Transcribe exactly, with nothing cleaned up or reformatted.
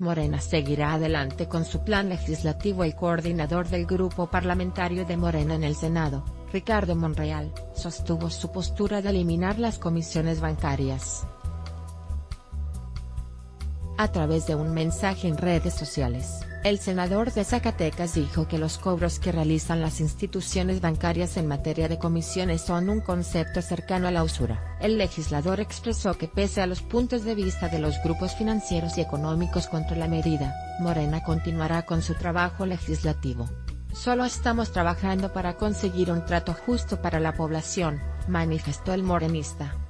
Morena seguirá adelante con su plan legislativo. El coordinador del grupo parlamentario de Morena en el Senado, Ricardo Monreal, sostuvo su postura de eliminar las comisiones bancarias. A través de un mensaje en redes sociales, el senador de Zacatecas dijo que los cobros que realizan las instituciones bancarias en materia de comisiones son un concepto cercano a la usura. El legislador expresó que pese a los puntos de vista de los grupos financieros y económicos contra la medida, Morena continuará con su trabajo legislativo. Solo estamos trabajando para conseguir un trato justo para la población, manifestó el morenista.